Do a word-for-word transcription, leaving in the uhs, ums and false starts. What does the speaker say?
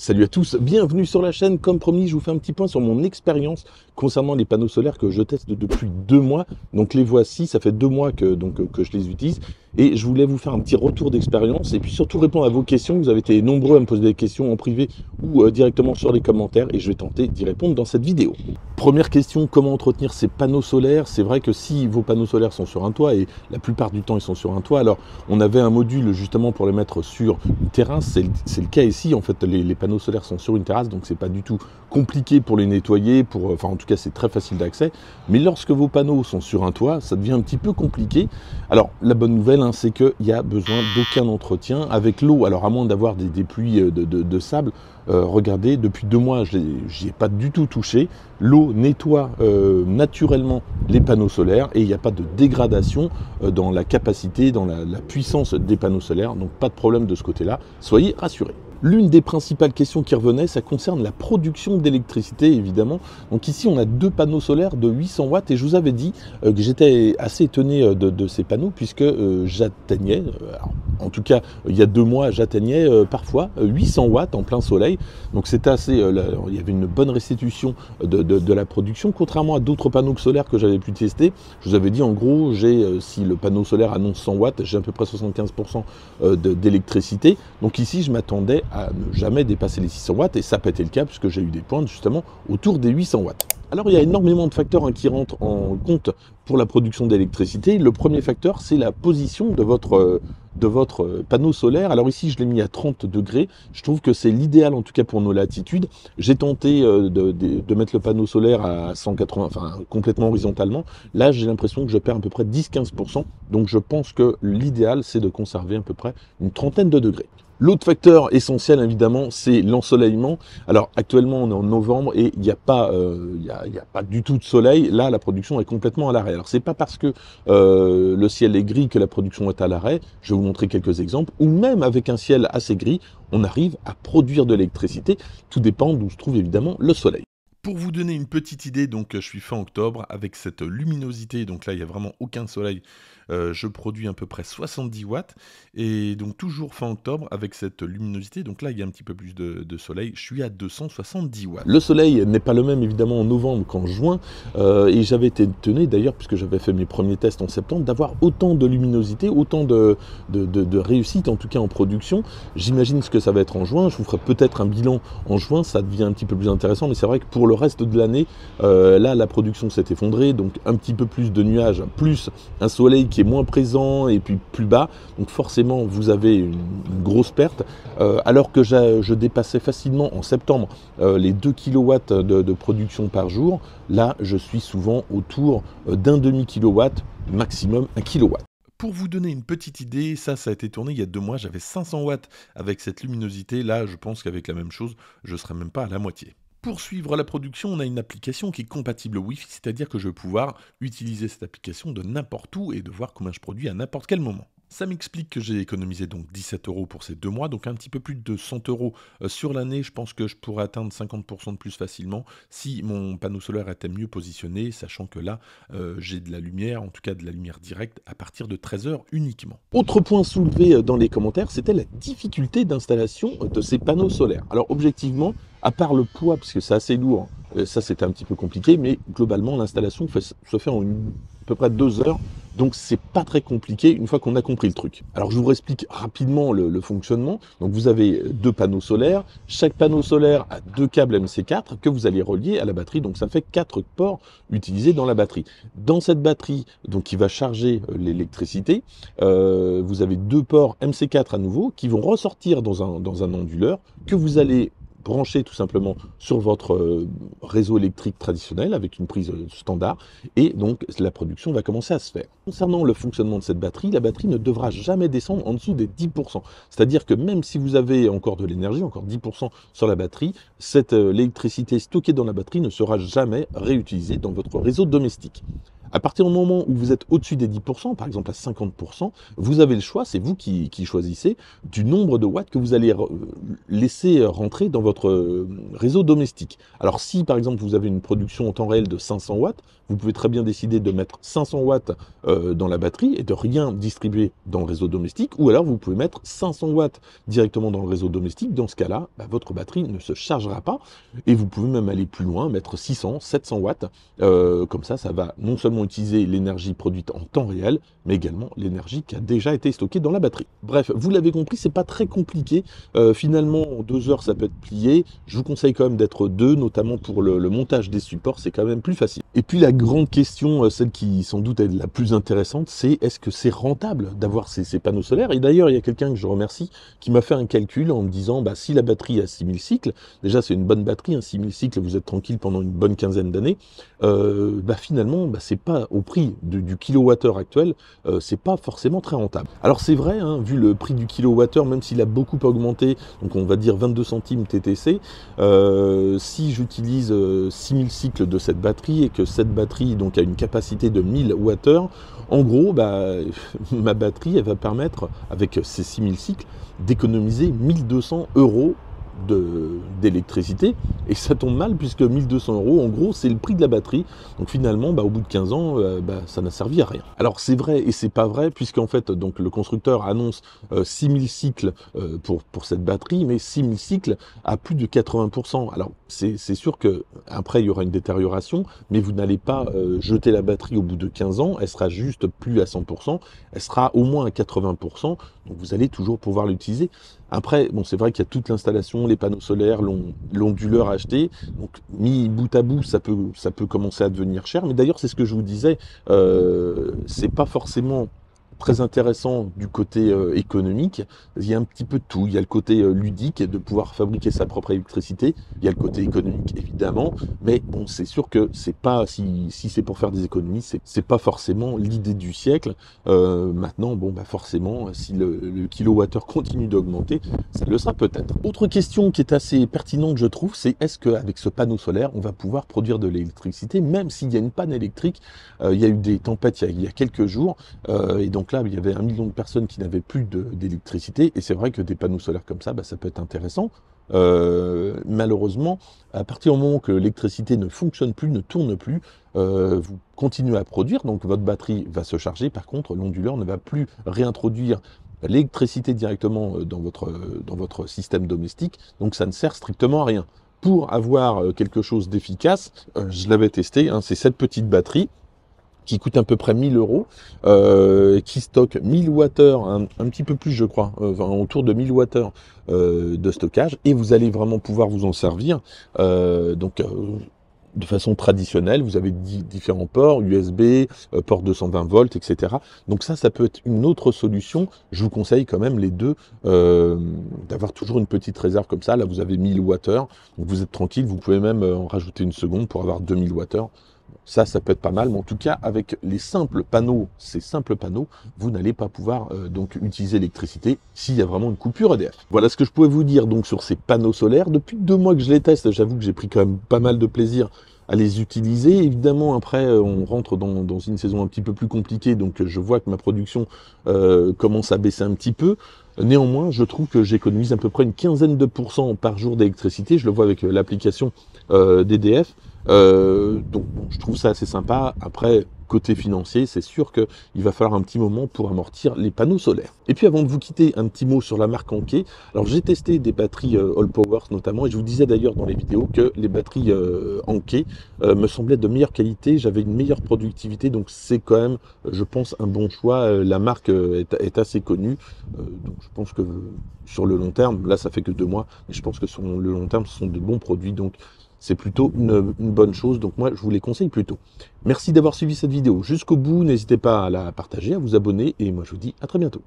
Salut à tous, bienvenue sur la chaîne. Comme promis, je vous fais un petit point sur mon expérience concernant les panneaux solaires que je teste depuis deux mois. Donc les voici, ça fait deux mois que, donc, que je les utilise. Et je voulais vous faire un petit retour d'expérience et puis surtout répondre à vos questions. Vous avez été nombreux à me poser des questions en privé ou euh, directement sur les commentaires et je vais tenter d'y répondre dans cette vidéo. Première question, comment entretenir ces panneaux solaires? C'est vrai que si vos panneaux solaires sont sur un toit, et la plupart du temps ils sont sur un toit, alors on avait un module justement pour les mettre sur une terrasse. C'est le, c'est le cas ici, en fait les, les panneaux nos solaires sont sur une terrasse, donc c'est pas du tout compliqué pour les nettoyer, pour, enfin en tout cas c'est très facile d'accès. Mais lorsque vos panneaux sont sur un toit, ça devient un petit peu compliqué. Alors la bonne nouvelle, hein, c'est qu'il n'y a besoin d'aucun entretien avec l'eau. Alors à moins d'avoir des, des pluies de, de, de sable, euh, regardez, depuis deux mois je n'y ai pas du tout touché. L'eau nettoie euh, naturellement les panneaux solaires et il n'y a pas de dégradation euh, dans la capacité, dans la, la puissance des panneaux solaires, donc pas de problème de ce côté-là, soyez rassurés. L'une des principales questions qui revenait, ça concerne la production d'électricité, évidemment. Donc ici, on a deux panneaux solaires de huit cents watts et je vous avais dit euh, que j'étais assez étonné euh, de, de ces panneaux puisque euh, j'atteignais, euh, en tout cas euh, il y a deux mois, j'atteignais euh, parfois euh, huit cents watts en plein soleil. Donc c'était assez, euh, là, il y avait une bonne restitution de, de, de la production. Contrairement à d'autres panneaux solaires que j'avais pu tester, je vous avais dit en gros, j'ai euh, si le panneau solaire annonce cent watts, j'ai à peu près soixante-quinze pour cent euh, d'électricité. Donc ici, je m'attendais à ne jamais dépasser les six cents watts et ça pétait le cap puisque j'ai eu des pointes justement autour des huit cents watts. Alors il y a énormément de facteurs hein, qui rentrent en compte pour la production d'électricité. Le premier facteur, c'est la position de votre euh, de votre panneau solaire. Alors ici, je l'ai mis à trente degrés. Je trouve que c'est l'idéal, en tout cas pour nos latitudes. J'ai tenté euh, de, de, de mettre le panneau solaire à cent quatre-vingts, enfin complètement horizontalement. Là, j'ai l'impression que je perds à peu près dix à quinze pour cent. Donc je pense que l'idéal, c'est de conserver à peu près une trentaine de degrés. L'autre facteur essentiel, évidemment, c'est l'ensoleillement. Alors actuellement, on est en novembre et il n'y a pas, euh, il y a, il y a pas du tout de soleil. Là, la production est complètement à l'arrêt. Alors c'est pas parce que euh, le ciel est gris que la production est à l'arrêt. Je vais vous montrer quelques exemples. Ou même avec un ciel assez gris, on arrive à produire de l'électricité. Tout dépend d'où se trouve évidemment le soleil. Pour vous donner une petite idée, donc je suis fin octobre avec cette luminosité, donc là il n'y a vraiment aucun soleil, euh, je produis à peu près soixante-dix watts, et donc toujours fin octobre avec cette luminosité, donc là il y a un petit peu plus de, de soleil, je suis à deux cent soixante-dix watts. Le soleil n'est pas le même évidemment en novembre qu'en juin, euh, et j'avais été étonné d'ailleurs, puisque j'avais fait mes premiers tests en septembre, d'avoir autant de luminosité, autant de, de, de, de réussite en tout cas en production. J'imagine ce que ça va être en juin, je vous ferai peut-être un bilan en juin, ça devient un petit peu plus intéressant, mais c'est vrai que pour le reste de l'année, euh, là la production s'est effondrée, donc un petit peu plus de nuages, plus un soleil qui est moins présent et puis plus bas, donc forcément vous avez une, une grosse perte, euh, alors que je dépassais facilement en septembre euh, les deux kilowatts de, de production par jour, là je suis souvent autour d'un demi-kilowatt, maximum un kilowatt. Pour vous donner une petite idée, ça, ça a été tourné il y a deux mois, j'avais cinq cents watts avec cette luminosité, là je pense qu'avec la même chose, je ne serais même pas à la moitié. Pour suivre la production, on a une application qui est compatible Wi-Fi, c'est-à-dire que je vais pouvoir utiliser cette application de n'importe où et de voir combien je produis à n'importe quel moment. Ça m'explique que j'ai économisé donc dix-sept euros pour ces deux mois, donc un petit peu plus de cent euros sur l'année. Je pense que je pourrais atteindre cinquante pour cent de plus facilement si mon panneau solaire était mieux positionné, sachant que là, euh, j'ai de la lumière, en tout cas de la lumière directe, à partir de treize heures uniquement. Autre point soulevé dans les commentaires, c'était la difficulté d'installation de ces panneaux solaires. Alors objectivement, à part le poids, parce que c'est assez lourd, ça c'était un petit peu compliqué, mais globalement l'installation se fait en une, à peu près deux heures. Donc c'est pas très compliqué une fois qu'on a compris le truc. Alors je vous explique rapidement le, le fonctionnement. Donc vous avez deux panneaux solaires. Chaque panneau solaire a deux câbles M C quatre que vous allez relier à la batterie. Donc ça fait quatre ports utilisés dans la batterie. Dans cette batterie, donc qui va charger l'électricité, euh, vous avez deux ports M C quatre à nouveau qui vont ressortir dans un, dans un onduleur que vous allez brancher tout simplement sur votre réseau électrique traditionnel avec une prise standard et donc la production va commencer à se faire. Concernant le fonctionnement de cette batterie, la batterie ne devra jamais descendre en dessous des dix pour cent. C'est-à-dire que même si vous avez encore de l'énergie, encore dix pour cent sur la batterie, cette électricité stockée dans la batterie ne sera jamais réutilisée dans votre réseau domestique. À partir du moment où vous êtes au-dessus des dix pour cent, par exemple à cinquante pour cent, vous avez le choix, c'est vous qui, qui choisissez du nombre de watts que vous allez re laisser rentrer dans votre réseau domestique. Alors si par exemple vous avez une production en temps réel de cinq cents watts, vous pouvez très bien décider de mettre cinq cents watts euh, dans la batterie et de rien distribuer dans le réseau domestique, ou alors vous pouvez mettre cinq cents watts directement dans le réseau domestique. Dans ce cas-là, bah, votre batterie ne se chargera pas et vous pouvez même aller plus loin, mettre six cents, sept cents watts, euh, comme ça, ça va non seulement utiliser l'énergie produite en temps réel, mais également l'énergie qui a déjà été stockée dans la batterie. Bref, vous l'avez compris, c'est pas très compliqué. Euh, finalement, en deux heures, ça peut être plié. Je vous conseille quand même d'être deux, notamment pour le, le montage des supports, c'est quand même plus facile. Et puis la grande question, celle qui sans doute est la plus intéressante, c'est est-ce que c'est rentable d'avoir ces, ces panneaux solaires? Et d'ailleurs, il y a quelqu'un que je remercie qui m'a fait un calcul en me disant, bah, si la batterie a six mille cycles, déjà c'est une bonne batterie, hein, six mille cycles, vous êtes tranquille pendant une bonne quinzaine d'années, euh, bah, finalement, bah, c'est pas au prix de, du kilowattheure actuel, euh, c'est pas forcément très rentable. Alors c'est vrai, hein, vu le prix du kilowattheure, même s'il a beaucoup augmenté, donc on va dire vingt-deux centimes T T C, euh, si j'utilise euh, six mille cycles de cette batterie et que cette batterie donc a une capacité de mille wattheures, en gros, bah, ma batterie, elle va permettre, avec ces six mille cycles, d'économiser mille deux cents euros d'électricité. Et ça tombe mal, puisque mille deux cents euros, en gros, c'est le prix de la batterie. Donc finalement, bah, au bout de quinze ans, euh, bah, ça n'a servi à rien. Alors c'est vrai et c'est pas vrai, puisqu'en fait, donc, le constructeur annonce euh, six mille cycles euh, pour, pour cette batterie, mais six mille cycles à plus de quatre-vingts pour cent. Alors c'est sûr que après il y aura une détérioration, mais vous n'allez pas euh, jeter la batterie au bout de quinze ans, elle sera juste plus à cent pour cent, elle sera au moins à quatre-vingts pour cent, donc vous allez toujours pouvoir l'utiliser. Après, bon, c'est vrai qu'il y a toute l'installation, les panneaux solaires, l'onduleur à acheter. Donc, mis bout à bout, ça peut, ça peut commencer à devenir cher. Mais d'ailleurs, c'est ce que je vous disais, euh, c'est pas forcément très intéressant du côté euh, économique. Il y a un petit peu de tout. Il y a le côté euh, ludique de pouvoir fabriquer sa propre électricité. Il y a le côté économique, évidemment. Mais bon, c'est sûr que c'est pas, si, si c'est pour faire des économies, c'est pas forcément l'idée du siècle. Euh, maintenant, bon, bah forcément, si le, le kilowattheure continue d'augmenter, ça le sera peut-être. Autre question qui est assez pertinente, je trouve, c'est est-ce qu'avec ce panneau solaire, on va pouvoir produire de l'électricité, même s'il y a une panne électrique? Euh, il y a eu des tempêtes il y a, il y a quelques jours. Euh, et donc, là, il y avait un million de personnes qui n'avaient plus d'électricité, et c'est vrai que des panneaux solaires comme ça, bah, ça peut être intéressant. Euh, malheureusement, à partir du moment que l'électricité ne fonctionne plus, ne tourne plus, euh, vous continuez à produire, donc votre batterie va se charger. Par contre, l'onduleur ne va plus réintroduire l'électricité directement dans votre, dans votre système domestique, donc ça ne sert strictement à rien. Pour avoir quelque chose d'efficace, euh, je l'avais testé, hein, c'est cette petite batterie qui coûte à peu près mille euros, euh, qui stocke mille wattheures, un, un petit peu plus je crois, euh, enfin, autour de mille wattheures euh, de stockage, et vous allez vraiment pouvoir vous en servir. Euh, donc, euh, de façon traditionnelle, vous avez différents ports, U S B, euh, port deux cent vingt volts, et cetera. Donc ça, ça peut être une autre solution. Je vous conseille quand même les deux, euh, d'avoir toujours une petite réserve comme ça. Là, vous avez mille wattheures, donc vous êtes tranquille, vous pouvez même en rajouter une seconde pour avoir deux mille wattheures. Ça, ça peut être pas mal, mais en tout cas, avec les simples panneaux, ces simples panneaux, vous n'allez pas pouvoir euh, donc utiliser l'électricité s'il y a vraiment une coupure E D F. Voilà ce que je pouvais vous dire donc sur ces panneaux solaires. Depuis deux mois que je les teste, j'avoue que j'ai pris quand même pas mal de plaisir à les utiliser. Évidemment, après, on rentre dans, dans une saison un petit peu plus compliquée, donc je vois que ma production euh, commence à baisser un petit peu. Néanmoins, je trouve que j'économise à peu près une quinzaine de pourcents par jour d'électricité. Je le vois avec l'application euh, d'E D F. Euh, donc, bon, je trouve ça assez sympa. Après, côté financier, c'est sûr qu'il va falloir un petit moment pour amortir les panneaux solaires. Et puis, avant de vous quitter, un petit mot sur la marque Anker. Alors, j'ai testé des batteries euh, All Powers notamment, et je vous disais d'ailleurs dans les vidéos que les batteries euh, Anker euh, me semblaient de meilleure qualité. J'avais une meilleure productivité, donc c'est quand même, je pense, un bon choix. Euh, la marque euh, est, est assez connue, euh, donc je pense que euh, sur le long terme, là, ça fait que deux mois, mais je pense que sur le long terme, ce sont de bons produits. Donc, c'est plutôt une, une bonne chose, donc moi je vous les conseille plutôt. Merci d'avoir suivi cette vidéo jusqu'au bout, n'hésitez pas à la partager, à vous abonner, et moi je vous dis à très bientôt.